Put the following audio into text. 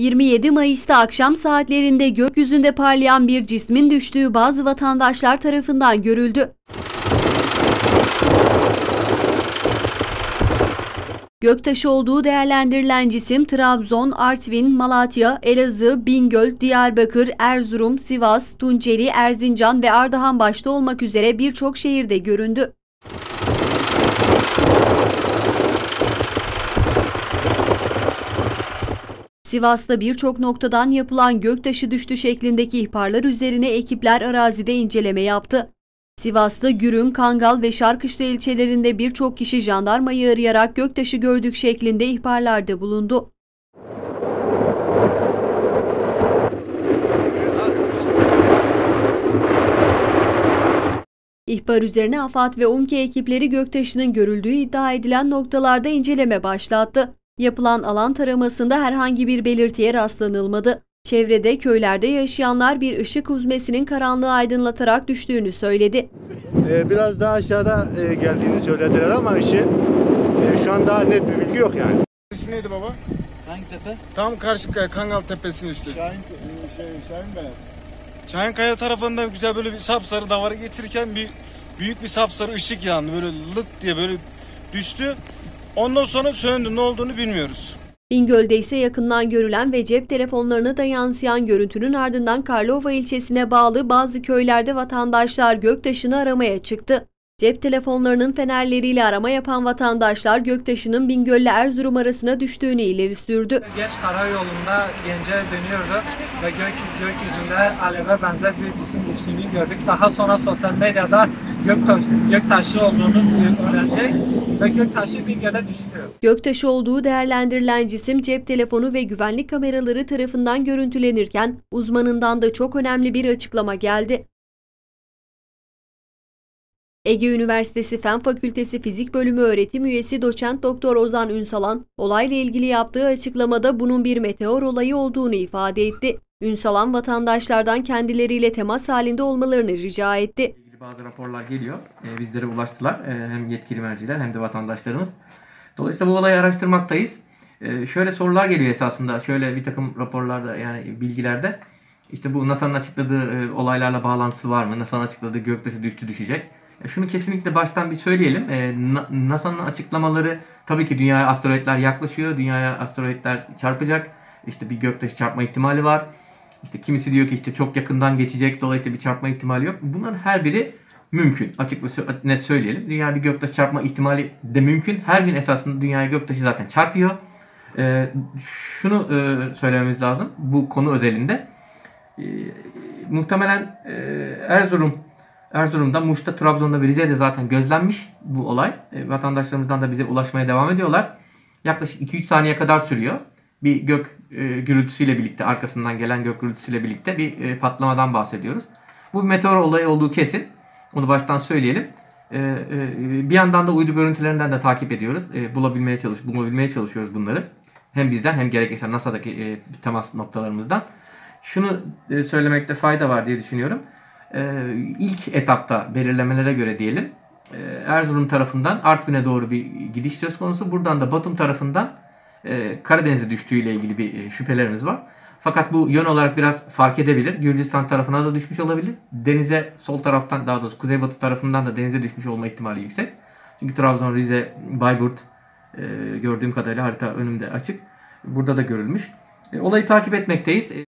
27 Mayıs'ta akşam saatlerinde gökyüzünde parlayan bir cismin düştüğü bazı vatandaşlar tarafından görüldü. Göktaşı olduğu değerlendirilen cisim Trabzon, Artvin, Malatya, Elazığ, Bingöl, Diyarbakır, Erzurum, Sivas, Tunceli, Erzincan ve Ardahan başta olmak üzere birçok şehirde göründü. Sivas'ta birçok noktadan yapılan göktaşı düştü şeklindeki ihbarlar üzerine ekipler arazide inceleme yaptı. Sivas'ta Gürün, Kangal ve Şarkışla ilçelerinde birçok kişi jandarmayı arayarak göktaşı gördük şeklinde ihbarlarda bulundu. İhbar üzerine AFAD ve UMKE ekipleri göktaşının görüldüğü iddia edilen noktalarda inceleme başlattı. Yapılan alan taramasında herhangi bir belirtiye rastlanılmadı. Çevrede, köylerde yaşayanlar bir ışık huzmesinin karanlığı aydınlatarak düştüğünü söyledi. Biraz daha aşağıda geldiğini söylediler ama ışığın şu an daha net bir bilgi yok yani. İsmi neydi baba? Hangi tepe? Tam karşı Kangal Tepesi'nin üstü. Şahinkaya. Şahinkaya tarafında güzel böyle bir sapsarı davara geçirirken büyük bir sapsarı ışık yandı. Böyle lık diye böyle düştü. Ondan sonra söndü, ne olduğunu bilmiyoruz. Bingöl'de ise yakından görülen ve cep telefonlarına da yansıyan görüntünün ardından Karlova ilçesine bağlı bazı köylerde vatandaşlar göktaşını aramaya çıktı. Cep telefonlarının fenerleriyle arama yapan vatandaşlar göktaşının Bingöl ile Erzurum arasına düştüğünü ileri sürdü. Geç karayolunda Gence'ye dönüyordu ve gökyüzünde aleve benzer bir cisim düştüğünü gördük. Daha sonra sosyal medyada göktaşı olduğunu öğrendik ve göktaşı Bingöl'e düştü. Göktaşı olduğu değerlendirilen cisim cep telefonu ve güvenlik kameraları tarafından görüntülenirken uzmanından da çok önemli bir açıklama geldi. Ege Üniversitesi Fen Fakültesi Fizik Bölümü öğretim üyesi doçent doktor Ozan Ünsalan, olayla ilgili yaptığı açıklamada bunun bir meteor olayı olduğunu ifade etti. Ünsalan vatandaşlardan kendileriyle temas halinde olmalarını rica etti. Bazı raporlar geliyor, bizlere ulaştılar hem yetkili merciler hem de vatandaşlarımız. Dolayısıyla bu olayı araştırmaktayız. Şöyle sorular geliyor esasında, şöyle bir takım raporlarda yani bilgilerde. İşte bu NASA'nın açıkladığı olaylarla bağlantısı var mı? NASA'nın açıkladığı göktaşı düştü düşecek. Şunu kesinlikle baştan bir söyleyelim. NASA'nın açıklamaları tabii ki dünyaya asteroidler yaklaşıyor. Dünyaya asteroidler çarpacak. İşte bir göktaşı çarpma ihtimali var. İşte kimisi diyor ki işte çok yakından geçecek. Dolayısıyla bir çarpma ihtimali yok. Bunların her biri mümkün. Açık ve net söyleyelim. Dünyaya bir göktaşı çarpma ihtimali de mümkün. Her gün esasında dünyaya göktaşı zaten çarpıyor. Şunu söylememiz lazım. Bu konu özelinde. Muhtemelen Erzurum'da, Muş'ta, Trabzon'da ve Rize'de zaten gözlenmiş bu olay. Vatandaşlarımızdan da bize ulaşmaya devam ediyorlar. Yaklaşık 2-3 saniye kadar sürüyor. Bir gök gürültüsüyle birlikte, arkasından gelen gök gürültüsüyle birlikte bir patlamadan bahsediyoruz. Bu bir meteor olayı olduğu kesin. Onu baştan söyleyelim. Bir yandan da uydu görüntülerinden de takip ediyoruz. Bulabilmeye çalışıyoruz bunları. Hem bizden hem gerekirse NASA'daki temas noktalarımızdan. Şunu söylemekte fayda var diye düşünüyorum. İlk etapta belirlemelere göre diyelim Erzurum tarafından Artvin'e doğru bir gidiş söz konusu. Buradan da Batum tarafından Karadeniz'e düştüğüyle ilgili bir şüphelerimiz var. Fakat bu yön olarak biraz fark edebilir. Gürcistan tarafına da düşmüş olabilir. Denize sol taraftan, daha doğrusu kuzeybatı tarafından da denize düşmüş olma ihtimali yüksek. Çünkü Trabzon, Rize, Bayburt gördüğüm kadarıyla harita önümde açık. Burada da görülmüş. Olayı takip etmekteyiz.